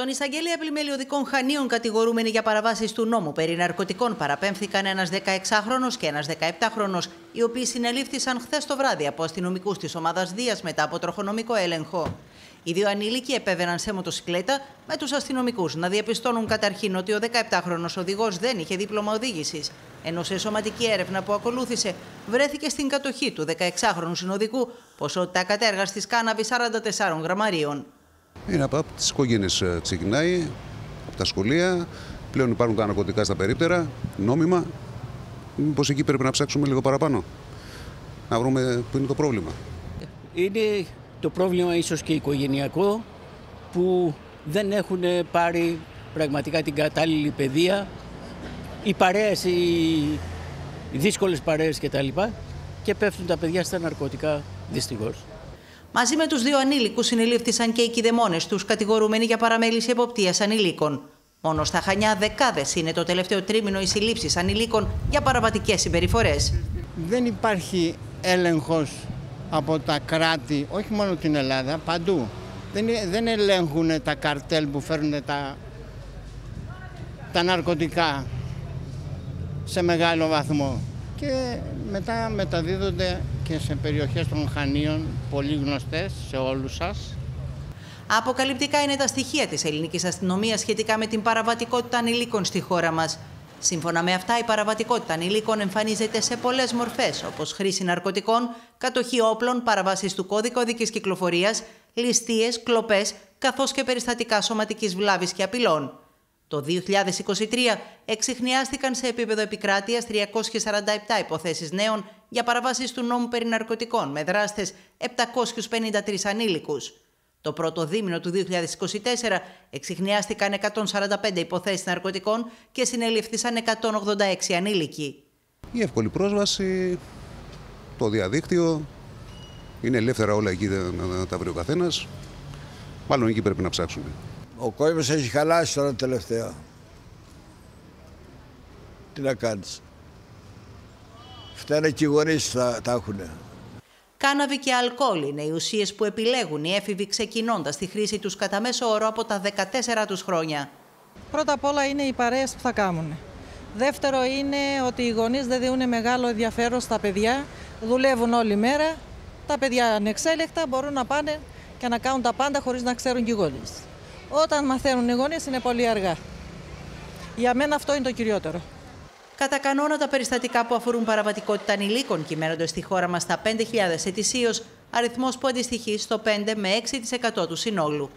Στον εισαγγελέα Πλημελιωδικών Χανίων, κατηγορούμενοι για παραβάσεις του νόμου περί ναρκωτικών, παραπέμφθηκαν ένας 16χρονος και ένας 17χρονος, οι οποίοι συνελήφθησαν χθες το βράδυ από αστυνομικούς της ομάδας Δίας μετά από τροχονομικό έλεγχο. Οι δύο ανήλικοι επέβαιναν σε μοτοσυκλέτα, με τους αστυνομικούς να διαπιστώνουν καταρχήν ότι ο 17χρονος οδηγός δεν είχε δίπλωμα οδήγησης, ενώ σε σωματική έρευνα που ακολούθησε βρέθηκε στην κατοχή του 16χρονου συνοδικού ποσότητα ακατέργαστης κάναβης 44 γραμμαρίων. Είναι από τις οικογένειες, ξεκινάει, από τα σχολεία, πλέον υπάρχουν τα ναρκωτικά στα περίπτερα, νόμιμα. Μήπως εκεί πρέπει να ψάξουμε λίγο παραπάνω, να βρούμε πού είναι το πρόβλημα. Είναι το πρόβλημα ίσως και οικογενειακό, που δεν έχουν πάρει πραγματικά την κατάλληλη παιδεία, οι παρέες, οι δύσκολες παρέες κτλ. Και πέφτουν τα παιδιά στα ναρκωτικά, δυστυχώς. Μαζί με τους δύο ανήλικους συνελήφθησαν και οι κηδεμόνες τους, κατηγορούμενοι για παραμέληση εποπτείας ανηλίκων. Μόνο στα Χανιά δεκάδες είναι το τελευταίο τρίμηνο οι συλλήψεις ανηλίκων για παραβατικές συμπεριφορές. Δεν υπάρχει έλεγχος από τα κράτη, όχι μόνο την Ελλάδα, παντού. Δεν ελέγχουν τα καρτέλ που φέρνουν τα ναρκωτικά σε μεγάλο βαθμό. Και μετά μεταδίδονται και σε περιοχές των Χανίων, πολύ γνωστές σε όλους σας. Αποκαλυπτικά είναι τα στοιχεία της ελληνικής αστυνομίας σχετικά με την παραβατικότητα ανηλίκων στη χώρα μας. Σύμφωνα με αυτά, η παραβατικότητα ανηλίκων εμφανίζεται σε πολλές μορφές, όπως χρήση ναρκωτικών, κατοχή όπλων, παραβάσεις του κώδικα οδικής κυκλοφορίας, ληστείες, κλοπές, καθώς και περιστατικά σωματικής βλάβης και απειλών. Το 2023 εξιχνιάστηκαν σε επίπεδο επικράτειας 347 υποθέσεις νέων για παραβάσεις του νόμου περί ναρκωτικών με δράστες 753 ανήλικους. Το πρώτο δίμηνο του 2024 εξιχνιάστηκαν 145 υποθέσεις ναρκωτικών και συνελήφθησαν 186 ανήλικοι. Η εύκολη πρόσβαση, το διαδίκτυο, είναι ελεύθερα όλα εκεί, τα βρει ο καθένας. Μάλλον εκεί πρέπει να ψάξουμε. Ο κόσμος έχει χαλάσει τώρα τελευταία. Τι να κάνεις. Φταίνε και οι γονείς τα έχουνε. Κάναβη και αλκοόλ είναι οι ουσίες που επιλέγουν οι έφηβοι ξεκινώντας τη χρήση τους κατά μέσο όρο από τα 14 τους χρόνια. Πρώτα απ' όλα είναι οι παρέες που θα κάνουν. Δεύτερο είναι ότι οι γονείς δεν δίνουν μεγάλο ενδιαφέρον στα παιδιά. Δουλεύουν όλη μέρα. Τα παιδιά ανεξέλεκτα μπορούν να πάνε και να κάνουν τα πάντα χωρίς να ξέρουν και οι γονείς. Όταν μαθαίνουν οι γονείς είναι πολύ αργά. Για μένα αυτό είναι το κυριότερο. Κατά κανόνα, τα περιστατικά που αφορούν παραβατικότητα ανηλίκων κυμαίνονται στη χώρα μας στα 5.000 ετησίως, αριθμός που αντιστοιχεί στο 5 με 6% του συνόλου.